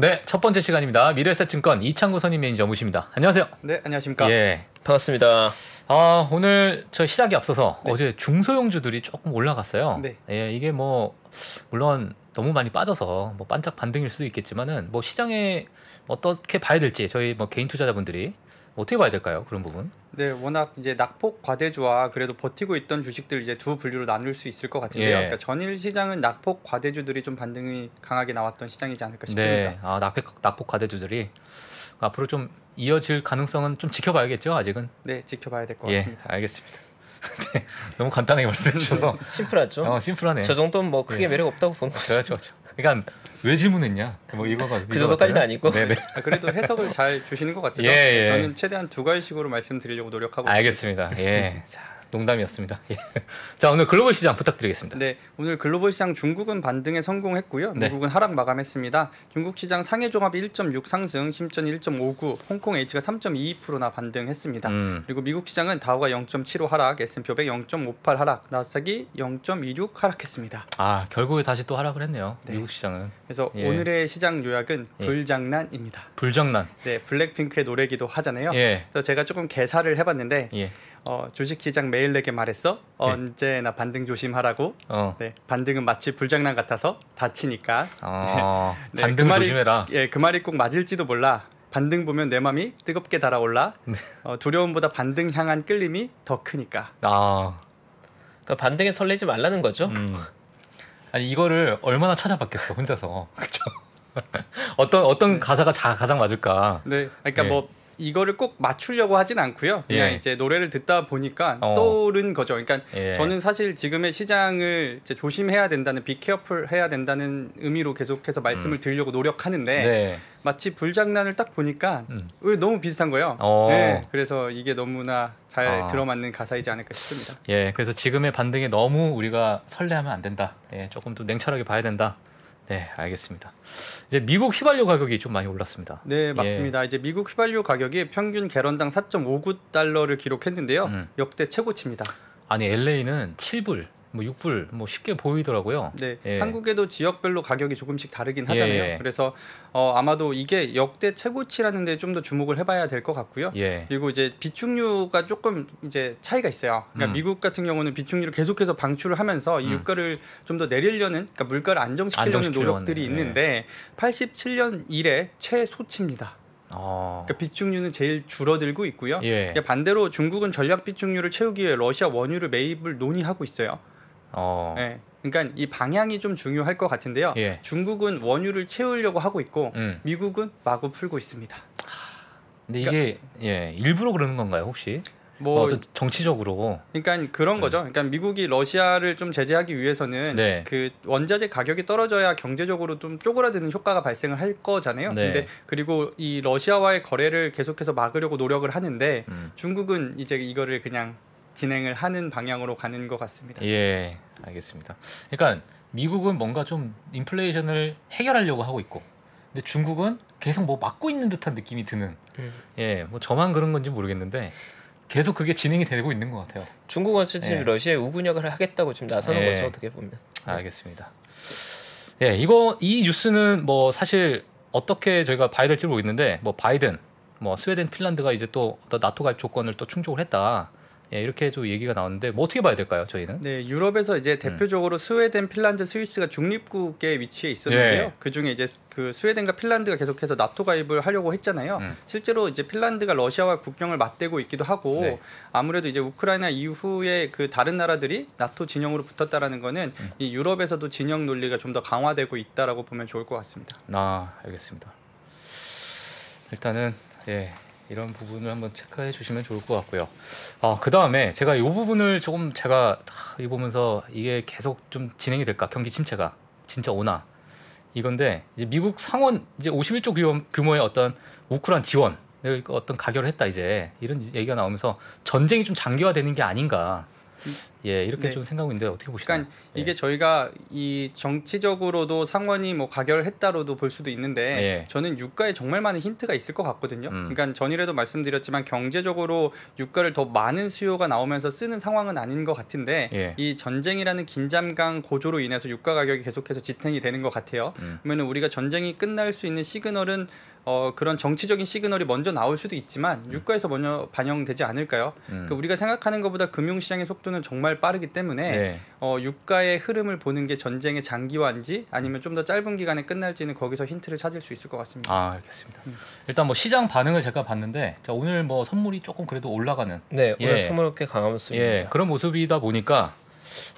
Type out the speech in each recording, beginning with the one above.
네, 첫 번째 시간입니다. 미래에셋증권 이찬구 선임 매니저 모십니다. 안녕하세요. 네, 안녕하십니까. 예, 반갑습니다. 아, 오늘 저 시작에 앞서서 네. 어제 중소형주들이 조금 올라갔어요. 네. 예, 이게 뭐 물론 너무 많이 빠져서 뭐 반짝 반등일 수도 있겠지만은 뭐 시장에 어떻게 봐야 될지 저희 뭐 개인 투자자분들이 어떻게 봐야 될까요? 그런 부분. 네, 워낙 이제 낙폭 과대주와 그래도 버티고 있던 주식들 이제 두 분류로 나눌 수 있을 것 같은데요. 예. 그러니까 전일 시장은 낙폭 과대주들이 좀 반등이 강하게 나왔던 시장이지 않을까 싶습니다. 네, 아, 낙폭 과대주들이 앞으로 좀 이어질 가능성은 좀 지켜봐야겠죠, 아직은. 네, 지켜봐야 될 것 같습니다. 예, 알겠습니다. 네, 너무 간단하게 말씀해 주셔서 심플하죠. 심플하네. 저 정도는 뭐 크게 네. 매력 없다고 본 거죠. 그렇죠, 그렇죠. 그러니까 왜 질문했냐? 뭐 이거가 그 정도까지는 아니고. 네네. 아, 그래도 해석을 잘 주시는 것 같아서 예, 예. 저는 최대한 두 가지식으로 말씀드리려고 노력하고 있습니다. 알겠습니다. 예. 자. 농담이었습니다. 예. 자, 오늘 글로벌 시장 부탁드리겠습니다. 네, 오늘 글로벌 시장 중국은 반등에 성공했고요. 미국은 네. 하락 마감했습니다. 중국 시장 상해 종합이 1.6 상승, 심전이 1.59, 홍콩 H가 3.22%나 반등했습니다. 그리고 미국 시장은 다우가 0.75 하락, S&P 500 0.58 하락, 나스닥이 0.26 하락했습니다. 아, 결국에 다시 또 하락을 했네요. 네. 미국 시장은. 그래서 예. 오늘의 시장 요약은 불장난입니다. 예. 불장난. 네, 블랙핑크의 노래기도 하잖아요. 예. 그래서 제가 조금 개사를 해봤는데 예. 주식시장 매일 내게 말했어. 언제나 반등 조심하라고. 네, 반등은 마치 불장난 같아서 다치니까. 네, 반등 그 말이, 조심해라. 예, 그 말이 꼭 맞을지도 몰라. 반등 보면 내 맘이 뜨겁게 달아올라. 네. 두려움보다 반등 향한 끌림이 더 크니까. 아, 그러니까 반등에 설레지 말라는 거죠. 아니 이거를 얼마나 찾아봤겠어 혼자서. 그렇죠. 어떤 가사가 가장 맞을까. 네, 그러니까 네. 뭐. 이거를 꼭 맞추려고 하진 않고요. 그냥 예. 이제 노래를 듣다 보니까 떠오른 거죠. 그러니까 예. 저는 사실 지금의 시장을 이제 조심해야 된다는, be careful 해야 된다는 의미로 계속해서 말씀을 드리려고 노력하는데 네. 마치 불장난을 딱 보니까 너무 비슷한 거예요. 네, 그래서 이게 너무나 잘 들어맞는 가사이지 않을까 싶습니다. 예, 그래서 지금의 반등에 너무 우리가 설레하면 안 된다. 예, 조금 더 냉철하게 봐야 된다. 네, 알겠습니다. 이제 미국 휘발유 가격이 좀 많이 올랐습니다. 네, 맞습니다. 예. 이제 미국 휘발유 가격이 평균 개런당 4.59달러를 기록했는데요. 역대 최고치입니다. 아니, LA는 7불, 뭐 6불 뭐 쉽게 보이더라고요. 네, 예. 한국에도 지역별로 가격이 조금씩 다르긴 하잖아요. 예. 그래서 아마도 이게 역대 최고치라는 데 좀 더 주목을 해봐야 될 것 같고요. 예. 그리고 이제 비축유가 조금 이제 차이가 있어요. 그러니까 미국 같은 경우는 비축유를 계속해서 방출을 하면서 이 유가를 좀 더 내리려는, 그러니까 물가를 안정시키려는 노력들이 있는데 예. 87년 이래 최소치입니다. 그러니까 비축유는 제일 줄어들고 있고요. 예. 반대로 중국은 전략 비축유를 채우기 위해 러시아 원유를 매입을 논의하고 있어요. 네. 그러니까 이 방향이 좀 중요할 것 같은데요. 예. 중국은 원유를 채우려고 하고 있고 미국은 마구 풀고 있습니다. 근데 이게 그러니까, 예, 일부러 그러는 건가요, 혹시? 뭐 정치적으로. 그러니까 그런 거죠. 그러니까 미국이 러시아를 좀 제재하기 위해서는 네. 그 원자재 가격이 떨어져야 경제적으로 좀 쪼그라드는 효과가 발생을 할 거잖아요. 네. 근데 그리고 이 러시아와의 거래를 계속해서 막으려고 노력을 하는데 중국은 이제 이거를 그냥 진행을 하는 방향으로 가는 것 같습니다. 예, 알겠습니다. 그러니까 미국은 뭔가 좀 인플레이션을 해결하려고 하고 있고, 근데 중국은 계속 뭐 막고 있는 듯한 느낌이 드는. 예, 뭐 저만 그런 건지 모르겠는데 계속 그게 진행이 되고 있는 것 같아요. 중국은 지금 예. 러시아의 우군역을 하겠다고 지금 나서는 예. 거죠, 어떻게 보면. 알겠습니다. 예, 이 뉴스는 뭐 사실 어떻게 저희가 봐야 될지 모르겠는데, 뭐 바이든, 뭐 스웨덴, 핀란드가 이제 또 나토 가입 조건을 또 충족을 했다. 예, 이렇게 또 얘기가 나오는데 뭐 어떻게 봐야 될까요, 저희는? 네, 유럽에서 이제 대표적으로 스웨덴, 핀란드, 스위스가 중립국의 위치에 있었는데요. 예. 그 중에 이제 그 스웨덴과 핀란드가 계속해서 나토 가입을 하려고 했잖아요. 실제로 이제 핀란드가 러시아와 국경을 맞대고 있기도 하고 네. 아무래도 이제 우크라이나 이후에 그 다른 나라들이 나토 진영으로 붙었다라는 거는 이 유럽에서도 진영 논리가 좀 더 강화되고 있다라고 보면 좋을 것 같습니다. 아, 알겠습니다. 일단은 예. 이런 부분을 한번 체크해 주시면 좋을 것 같고요. 그 다음에 제가 이 부분을 조금 제가 이 보면서 이게 계속 좀 진행이 될까, 경기 침체가 진짜 오나 이건데, 이제 미국 상원 이제 51조 규모의 어떤 우크라이나 지원을 어떤 가결을 했다, 이제 이런 얘기가 나오면서 전쟁이 좀 장기화되는 게 아닌가. 예, 이렇게 네. 좀 생각하고 있는데 어떻게 보시나요? 그러니까 이게 예. 저희가 이 정치적으로도 상원이 뭐 가결했다로도 볼 수도 있는데 예. 저는 유가에 정말 많은 힌트가 있을 것 같거든요. 그러니까 전일에도 말씀드렸지만 경제적으로 유가를 더 많은 수요가 나오면서 쓰는 상황은 아닌 것 같은데 예. 이 전쟁이라는 긴장감 고조로 인해서 유가 가격이 계속해서 지탱이 되는 것 같아요. 그러면 우리가 전쟁이 끝날 수 있는 시그널은 그런 정치적인 시그널이 먼저 나올 수도 있지만 유가에서 먼저 반영되지 않을까요? 그러니까 우리가 생각하는 것보다 금융시장의 속도는 정말 빠르기 때문에 네. 유가의 흐름을 보는 게 전쟁의 장기화인지 아니면 좀 더 짧은 기간에 끝날지는 거기서 힌트를 찾을 수 있을 것 같습니다. 아, 알겠습니다. 일단 뭐 시장 반응을 제가 봤는데 자, 오늘 뭐 선물이 조금 그래도 올라가는 네, 오늘 예. 선물 꽤 강한 모습입니다. 예, 그런 모습이다 보니까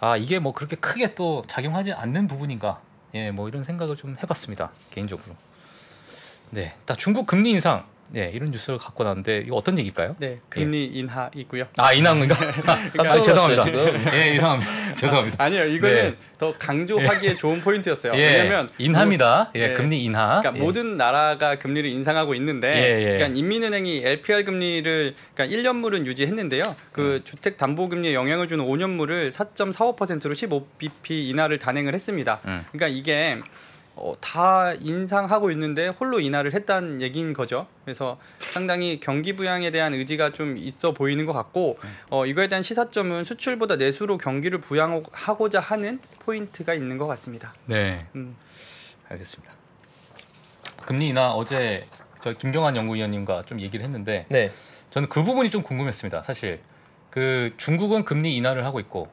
아, 이게 뭐 그렇게 크게 또 작용하지 않는 부분인가? 예, 뭐 이런 생각을 좀 해봤습니다. 개인적으로. 네, 딱 중국 금리 인상, 네 이런 뉴스를 갖고 나왔는데 이거 어떤 얘기일까요? 네, 금리 예. 인하이고요. 아 인하인가? 아, 죄송합니다. 예, 인하입니다. 죄송합니다. 아, 아니요, 이거는 네. 더 강조하기에 예. 좋은 포인트였어요. 예. 왜냐하면 인하입니다. 예, 금리 인하. 그러니까 예. 모든 나라가 금리를 인상하고 있는데, 예, 예. 그러니까 인민은행이 LPR 금리를 그러니까 1년물은 유지했는데요. 그 주택 담보 금리에 영향을 주는 5년물을 4.45%로 15bp 인하를 단행을 했습니다. 그러니까 이게 다 인상하고 있는데 홀로 인하를 했다는 얘기인 거죠. 그래서 상당히 경기 부양에 대한 의지가 좀 있어 보이는 것 같고 이거에 대한 시사점은 수출보다 내수로 경기를 부양하고자 하는 포인트가 있는 것 같습니다. 네, 알겠습니다. 금리 인하 어제 저 김경환 연구위원님과 좀 얘기를 했는데 네. 저는 그 부분이 좀 궁금했습니다. 사실 그 중국은 금리 인하를 하고 있고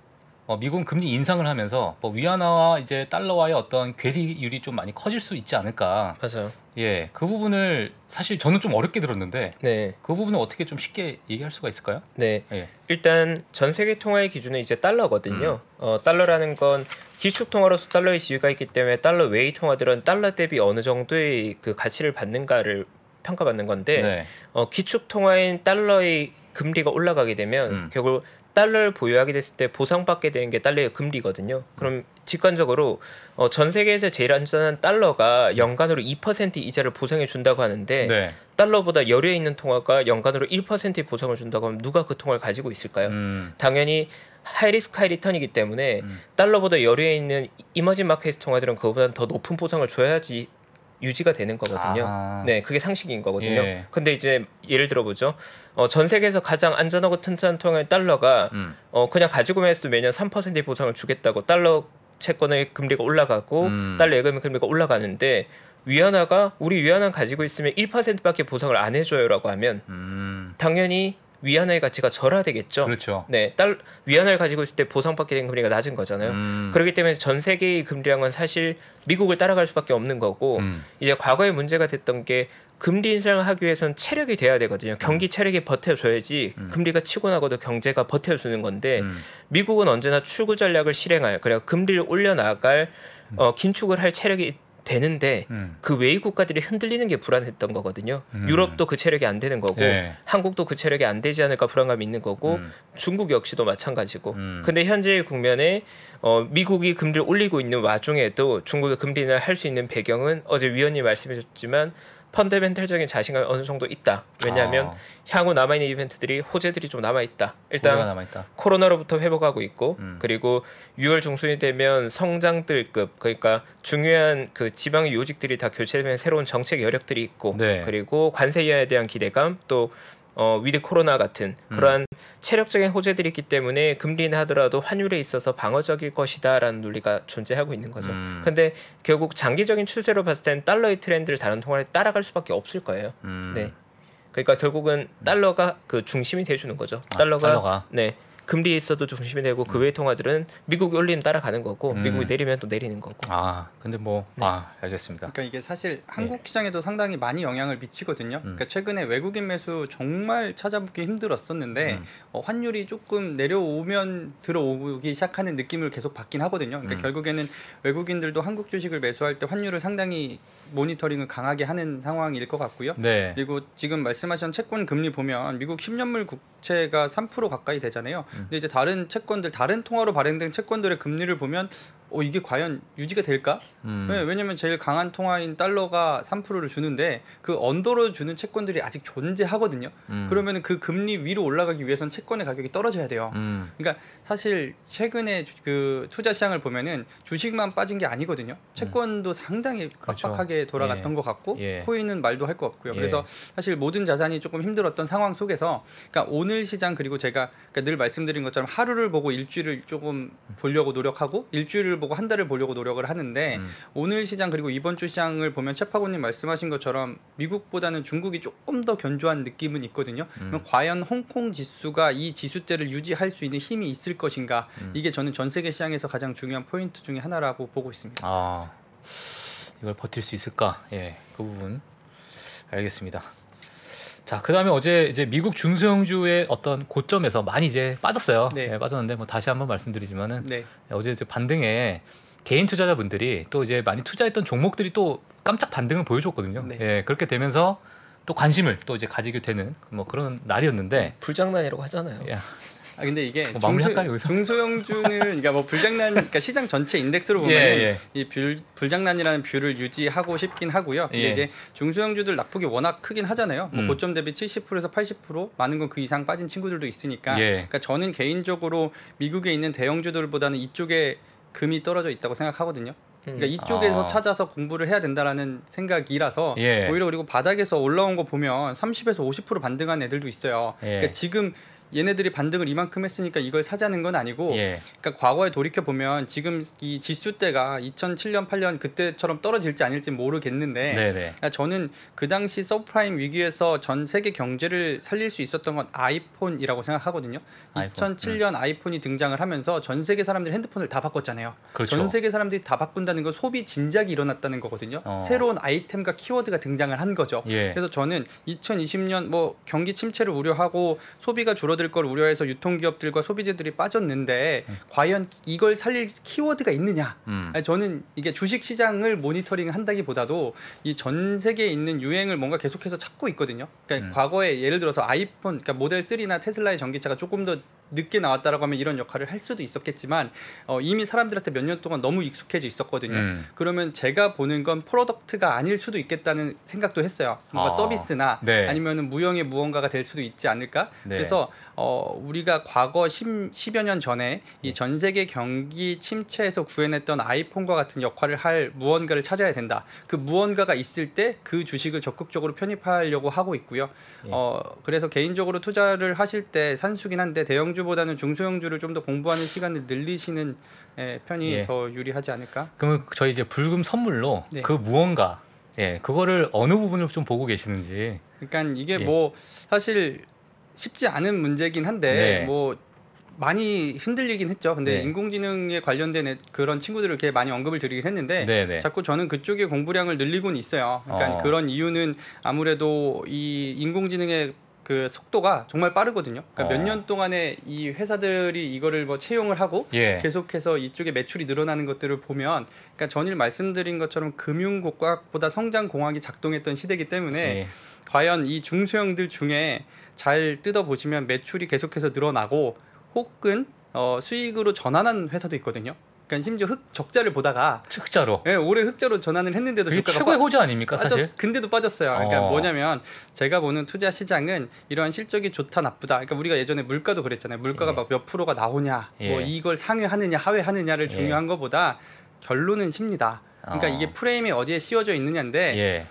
미국은 금리 인상을 하면서 뭐 위안화와 이제 달러와의 어떤 괴리율이 좀 많이 커질 수 있지 않을까. 맞아요. 예, 그 부분을 사실 저는 좀 어렵게 들었는데 네. 그 부분을 어떻게 좀 쉽게 얘기할 수가 있을까요? 네, 예. 일단 전 세계 통화의 기준은 이제 달러거든요. 달러라는 건 기축 통화로서 달러의 지위가 있기 때문에 달러 외의 통화들은 달러 대비 어느 정도의 그 가치를 받는가를 평가받는 건데 네. 기축 통화인 달러의 금리가 올라가게 되면 결국 달러를 보유하게 됐을 때 보상받게 되는 게 달러의 금리거든요. 그럼 직관적으로 전 세계에서 제일 안전한 달러가 연간으로 2% 이자를 보상해 준다고 하는데 네. 달러보다 열외에 있는 통화가 연간으로 1% 보상을 준다고 하면 누가 그 통화를 가지고 있을까요? 당연히 하이리스크 하이리턴이기 때문에 달러보다 열외에 있는 이머징 마켓 통화들은 그거보다 더 높은 보상을 줘야지 유지가 되는 거거든요. 아. 네, 그게 상식인 거거든요. 예. 근데 이제 예를 들어보죠. 전 세계에서 가장 안전하고 튼튼한 통화의 달러가 그냥 가지고 있어도 매년 3%의 보상을 주겠다고 달러 채권의 금리가 올라가고 달러 예금의 금리가 올라가는데 위안화가 우리 위안화 가지고 있으면 1%밖에 보상을 안 해줘요라고 하면 당연히 위안화의 가치가 절하되겠죠. 그렇죠. 네, 위안화를 가지고 있을 때 보상받게 된 금리가 낮은 거잖아요. 그렇기 때문에 전 세계의 금리량은 사실 미국을 따라갈 수밖에 없는 거고 이제 과거에 문제가 됐던 게 금리 인상을 하기 위해서는 체력이 돼야 되거든요. 경기 체력이 버텨줘야지 금리가 치고 나고도 경제가 버텨주는 건데 미국은 언제나 출구 전략을 실행할 그리고 금리를 올려나갈 긴축을 할 체력이 되는데 그 외의 국가들이 흔들리는 게 불안했던 거거든요. 유럽도 그 체력이 안 되는 거고 예. 한국도 그 체력이 안 되지 않을까 불안감이 있는 거고 중국 역시도 마찬가지고 근데 현재의 국면에 미국이 금리를 올리고 있는 와중에도 중국이 금리를 할 수 있는 배경은 어제 위원님 말씀해 주셨지만 펀더멘털적인 자신감이 어느 정도 있다. 왜냐하면 향후 남아있는 이벤트들이 호재들이 좀 남아있다. 일단 남아있다. 코로나로부터 회복하고 있고 그리고 6월 중순이 되면 성장들급 그러니까 중요한 그 지방의 요직들이 다 교체되면 새로운 정책 여력들이 있고 네. 그리고 관세 인하에 대한 기대감 또 위드 코로나 같은 그러한 체력적인 호재들이 있기 때문에 금리 인하하더라도 환율에 있어서 방어적일 것이다 라는 논리가 존재하고 있는 거죠. 근데 결국 장기적인 추세로 봤을 땐 달러의 트렌드를 다른 통화에 따라갈 수밖에 없을 거예요. 네, 그러니까 결국은 달러가 그 중심이 돼주는 거죠. 달러가. 네, 금리에 있어도 중심이 되고 그 외의 통화들은 미국이 올리면 따라가는 거고 미국이 내리면 또 내리는 거고. 아, 근데 뭐 네. 아, 알겠습니다. 그러니까 이게 사실 한국 네. 시장에도 상당히 많이 영향을 미치거든요. 그러니까 최근에 외국인 매수 정말 찾아보기 힘들었었는데 환율이 조금 내려오면 들어오기 시작하는 느낌을 계속 받긴 하거든요. 그러니까 결국에는 외국인들도 한국 주식을 매수할 때 환율을 상당히 모니터링을 강하게 하는 상황일 것 같고요. 네. 그리고 지금 말씀하신 채권 금리 보면 미국 10년물 국채가 3% 가까이 되잖아요. 근데 이제 다른 채권들, 다른 통화로 발행된 채권들의 금리를 보면 이게 과연 유지가 될까? 네, 왜냐면 제일 강한 통화인 달러가 3%를 주는데 그 언더로 주는 채권들이 아직 존재하거든요. 그러면 그 금리 위로 올라가기 위해서는 채권의 가격이 떨어져야 돼요. 그러니까 사실 최근에 그 투자 시장을 보면은 주식만 빠진 게 아니거든요. 채권도 상당히 빡빡하게 그렇죠. 돌아갔던 예. 것 같고 예. 코인은 말도 할 거 없고요. 예. 그래서 사실 모든 자산이 조금 힘들었던 상황 속에서 그러니까 오늘 시장 그리고 제가 그러니까 늘 말씀드린 것처럼 하루를 보고 일주일을 조금 보려고 노력하고 일주일을 보고 한 달을 보려고 노력을 하는데 오늘 시장 그리고 이번 주 시장을 보면 채파고님 말씀하신 것처럼 미국보다는 중국이 조금 더 견조한 느낌은 있거든요. 그럼 과연 홍콩 지수가 이 지수대를 유지할 수 있는 힘이 있을 것인가 이게 저는 전 세계 시장에서 가장 중요한 포인트 중에 하나라고 보고 있습니다. 아, 이걸 버틸 수 있을까? 예, 그 부분 알겠습니다. 자, 그다음에 어제 이제 미국 중소형주의 어떤 고점에서 많이 이제 빠졌어요. 네. 예, 빠졌는데 뭐 다시 한번 말씀드리지만은 네. 어제 이제 반등에 개인 투자자분들이 또 이제 많이 투자했던 종목들이 또 깜짝 반등을 보여줬거든요. 네. 예, 그렇게 되면서 또 관심을 또 이제 가지게 되는 뭐 그런 날이었는데 불장난이라고 하잖아요. 예. 아 근데 이게 뭐 중소형주는 그러니까 뭐 불장난 그러니까 시장 전체 인덱스로 보면 예, 예. 이 불장난이라는 뷰를 유지하고 싶긴 하고요. 근데 예. 이제 중소형주들 낙폭이 워낙 크긴 하잖아요. 뭐 고점 대비 70%에서 80% 많은 건 그 이상 빠진 친구들도 있으니까. 예. 그러니까 저는 개인적으로 미국에 있는 대형주들보다는 이쪽에 금이 떨어져 있다고 생각하거든요. 그러니까 이쪽에서 찾아서 공부를 해야 된다라는 생각이라서 예. 오히려 그리고 바닥에서 올라온 거 보면 30에서 50% 반등한 애들도 있어요. 예. 그러니까 지금 얘네들이 반등을 이만큼 했으니까 이걸 사자는 건 아니고 예. 그러니까 과거에 돌이켜보면 지금 이 지수대가 2007년, 8년 그때처럼 떨어질지 아닐지 모르겠는데 그러니까 저는 그 당시 서브프라임 위기에서 전 세계 경제를 살릴 수 있었던 건 아이폰이라고 생각하거든요. 아이폰. 2007년 아이폰이 등장을 하면서 전 세계 사람들이 핸드폰을 다 바꿨잖아요. 그렇죠. 전 세계 사람들이 다 바꾼다는 건 소비 진작이 일어났다는 거거든요. 새로운 아이템과 키워드가 등장을 한 거죠. 예. 그래서 저는 2020년 뭐 경기 침체를 우려하고 소비가 줄어 들 걸 우려해서 유통기업들과 소비자들이 빠졌는데 과연 이걸 살릴 키워드가 있느냐? 저는 이게 주식시장을 모니터링한다기보다도 이 전 세계에 있는 유행을 뭔가 계속해서 찾고 있거든요. 그러니까 과거에 예를 들어서 아이폰, 그러니까 모델 3나 테슬라의 전기차가 조금 더 늦게 나왔다라고 하면 이런 역할을 할 수도 있었겠지만 이미 사람들한테 몇 년 동안 너무 익숙해져 있었거든요. 그러면 제가 보는 건 프로덕트가 아닐 수도 있겠다는 생각도 했어요. 뭔가 서비스나 네. 아니면 무형의 무언가가 될 수도 있지 않을까? 네. 그래서 우리가 과거 10여 년 전에 이 전 세계 경기 침체에서 구해냈던 아이폰과 같은 역할을 할 무언가를 찾아야 된다. 그 무언가가 있을 때 그 주식을 적극적으로 편입하려고 하고 있고요. 예. 그래서 개인적으로 투자를 하실 때 산수긴 한데 대형 보다는 중소형주를 좀 더 공부하는 시간을 늘리시는 편이 예. 더 유리하지 않을까? 그러면 저희 이제 불금 선물로 네. 그 무언가 예 그거를 어느 부분을 좀 보고 계시는지. 그러니까 이게 예. 뭐 사실 쉽지 않은 문제긴 한데 네. 뭐. 많이 흔들리긴 했죠. 근데 네. 인공지능에 관련된 그런 친구들을 이렇게 많이 언급을 드리긴 했는데 네네. 자꾸 저는 그쪽의 공부량을 늘리곤 있어요. 그러니까 그런 이유는 아무래도 이 인공지능의 그 속도가 정말 빠르거든요. 그러니까 몇 년 동안에 이 회사들이 이거를 뭐 채용을 하고 예. 계속해서 이쪽에 매출이 늘어나는 것들을 보면 그러니까 전일 말씀드린 것처럼 금융공학보다 성장공학이 작동했던 시대이기 때문에 예. 과연 이 중소형들 중에 잘 뜯어보시면 매출이 계속해서 늘어나고 혹은 수익으로 전환한 회사도 있거든요. 그러니까 심지어 적자를 보다가 흑자로 예, 올해 흑자로 전환을 했는데도 그게 주가가 최고의 호재 아닙니까 사실? 근데도 빠졌어요. 그러니까 뭐냐면 제가 보는 투자 시장은 이러한 실적이 좋다 나쁘다. 그러니까 우리가 예전에 물가도 그랬잖아요. 물가가 예. 막 몇 프로가 나오냐, 예. 뭐 이걸 상회하느냐, 하회하느냐를 중요한 예. 것보다 결론은 십니다. 그러니까 이게 프레임이 어디에 씌워져 있느냐인데. 예.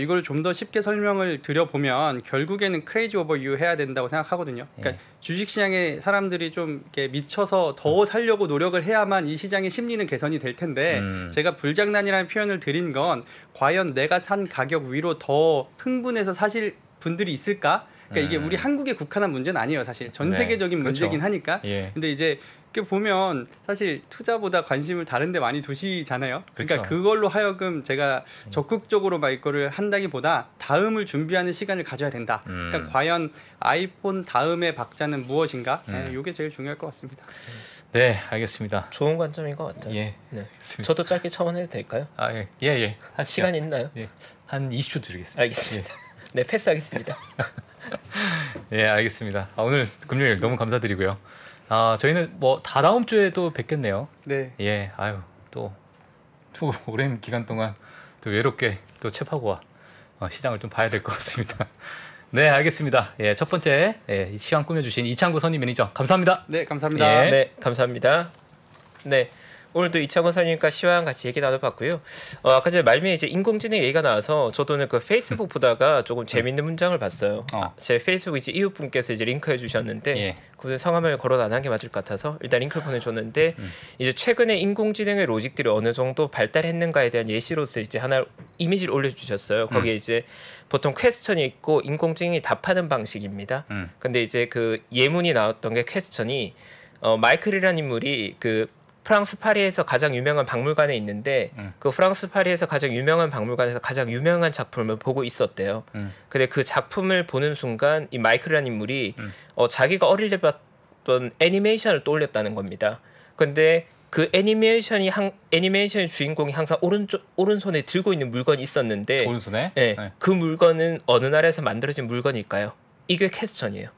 이걸 좀 더 쉽게 설명을 드려보면 결국에는 크레이지 오버 유 해야 된다고 생각하거든요. 그러니까 예. 주식시장에 사람들이 좀 이렇게 미쳐서 더 살려고 노력을 해야만 이 시장의 심리는 개선이 될 텐데 제가 불장난이라는 표현을 드린 건 과연 내가 산 가격 위로 더 흥분해서 사실 분들이 있을까? 그러니까 이게 우리 한국에 국한한 문제는 아니에요. 사실 전 세계적인 네. 그렇죠. 문제긴 하니까. 예. 근데 이제 이렇게 보면 사실 투자보다 관심을 다른 데 많이 두시잖아요. 그렇죠. 그러니까 그걸로 하여금 제가 적극적으로 막 이거를 한다기보다 다음을 준비하는 시간을 가져야 된다. 그러니까 과연 아이폰 다음의 박자는 무엇인가? 네, 이게 제일 중요할 것 같습니다. 네, 알겠습니다. 좋은 관점인 것 같아요. 예, 네. 저도 짧게 첨언해도 될까요? 아, 예, 예. 예. 한 시간 있나요? 예. 한 20초 드리겠습니다. 알겠습니다. 예. 네, 패스하겠습니다. 예, 알겠습니다. 오늘 금요일 너무 감사드리고요. 저희는 뭐 다다음 주에 또 뵙겠네요. 네. 예, 아유 또 오랜 기간 동안 또 외롭게 또 채파고와 시장을 좀 봐야 될 것 같습니다. 네, 알겠습니다. 예, 첫 번째 이 시간 꾸며주신 이찬구 선임 매니저 감사합니다. 네, 감사합니다. 예. 네, 감사합니다. 네. 오늘도 이찬구 선임과 시황 같이 얘기 나눠봤고요. 아까 전에 말미에 이제 인공지능 얘기가 나와서 저도 오늘 그 페이스북 보다가 조금 재밌는 문장을 봤어요. 제 페이스북 이제 이웃분께서 이제 링크해 주셨는데 그분 성함을 거론 안 한 게 맞을 것 같아서 일단 링크를 보내줬는데 이제 최근에 인공지능의 로직들이 어느 정도 발달했는가에 대한 예시로서 이제 하나 이미지를 올려주셨어요. 거기에 이제 보통 퀘스천이 있고 인공지능이 답하는 방식입니다. 근데 이제 그 예문이 나왔던 게 퀘스천이 마이클이라는 인물이 그 프랑스 파리에서 가장 유명한 박물관에 있는데 그 프랑스 파리에서 가장 유명한 박물관에서 가장 유명한 작품을 보고 있었대요. 근데 그 작품을 보는 순간 이 마이클이라는 인물이 자기가 어릴 때 봤던 애니메이션을 떠올렸다는 겁니다. 근데 그 애니메이션의 주인공이 항상 오른손에 들고 있는 물건이 있었는데 오른손에? 네, 네. 그 물건은 어느 나라에서 만들어진 물건일까요? 이게 퀘스천이에요.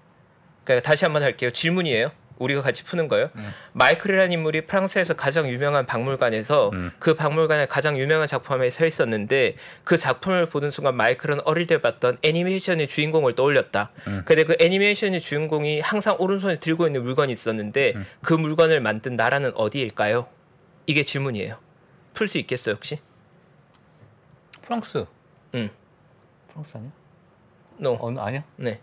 그러니까 다시 한번 할게요. 질문이에요. 우리가 같이 푸는 거예요. 마이클이라는 인물이 프랑스에서 가장 유명한 박물관에서 그 박물관에 가장 유명한 작품에 서 있었는데 그 작품을 보는 순간 마이클은 어릴 때 봤던 애니메이션의 주인공을 떠올렸다. 근데 그 애니메이션의 주인공이 항상 오른손에 들고 있는 물건이 있었는데 그 물건을 만든 나라는 어디일까요? 이게 질문이에요. 풀 수 있겠어요 혹시? 프랑스. 프랑스 아니야? No. 아니야? 네.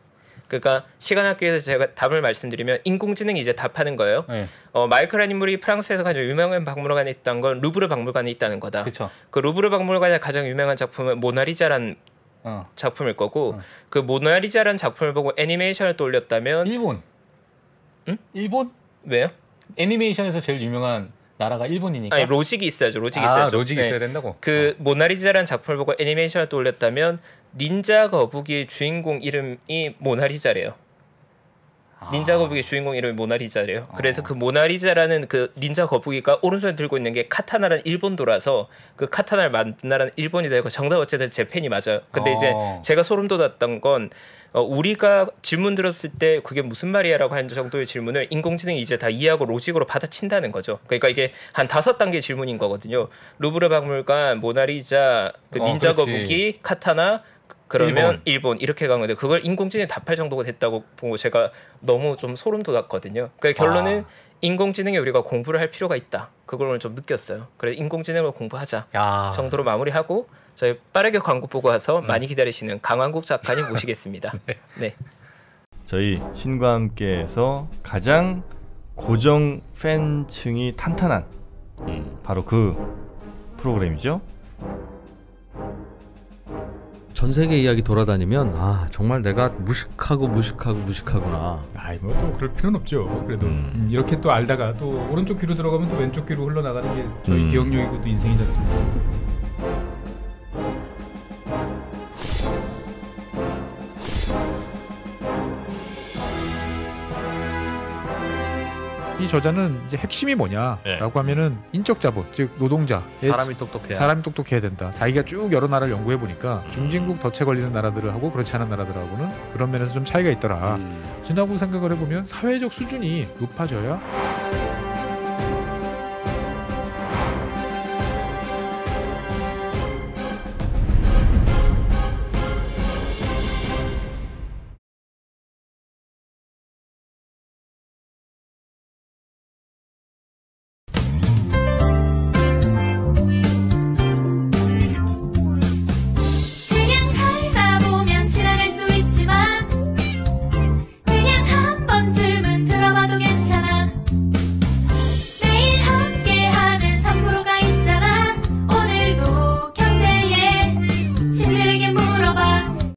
그러니까 시간 학교에서 제가 답을 말씀드리면 인공지능이 이제 답하는 거예요. 네. 마이클이라는 인물이 프랑스에서 가장 유명한 박물관에 있던 건 루브르 박물관에 있다는 거다. 그쵸. 그 루브르 박물관에 가장 유명한 작품은 모나리자라는 작품일 거고 그 모나리자라는 작품을 보고 애니메이션을 떠올렸다면 일본. 응? 일본? 왜요? 애니메이션에서 제일 유명한 나라가 일본이니까. 아니, 로직이 있어야죠. 로직이 있어야죠. 로직이 네. 있어야 된다고. 그 모나리자라는 작품을 보고 애니메이션을 떠올렸다면 닌자 거북이의 주인공 이름이 모나리자래요. 닌자 거북이의 주인공 이름이 모나리자래요. 그래서 그 모나리자라는 그 닌자 거북이가 오른손에 들고 있는 게 카타나라는 일본도라서 그 카타나를 만든 나라는 일본이 되고 정답 어쨌든 제 팬이 맞아요. 근데 이제 제가 소름 돋았던 건 우리가 질문 들었을 때 그게 무슨 말이야 라고 하는 정도의 질문을 인공지능이 이제 다 이해하고 로직으로 받아친다는 거죠. 그러니까 이게 한 5단계 질문인 거거든요. 루브르 박물관, 모나리자, 그 닌자 거북이, 카타나, 그러면 일본 이렇게 간 건데 그걸 인공지능이 답할 정도가 됐다고 보고 제가 너무 좀 소름 돋았거든요. 그러니까 결론은 인공지능에 우리가 공부를 할 필요가 있다. 그걸 오늘 좀 느꼈어요. 그래서 인공지능을 공부하자 정도로 마무리하고 저희 빠르게 광고 보고 와서 많이 기다리시는 강환국 작가님 모시겠습니다. 네. 네. 저희 신과 함께에서 가장 고정 팬층이 탄탄한 바로 그 프로그램이죠. 전 세계 이야기 돌아다니면 정말 내가 무식하구나. 뭐 또 그럴 필요는 없죠. 그래도 이렇게 또 알다가 또 오른쪽 귀로 들어가면 또 왼쪽 귀로 흘러나가는 게 저희 기억력이고 또 인생이지 않습니까? 이 저자는 이제 핵심이 뭐냐라고 하면은 인적 자본, 즉 노동자, 사람이 똑똑해야 된다. 자기가 쭉 여러 나라를 연구해 보니까 중진국 덫에 걸리는 나라들하고 그렇지 않은 나라들하고는 그런 면에서 좀 차이가 있더라. 지나고 생각을 해보면 사회적 수준이 높아져야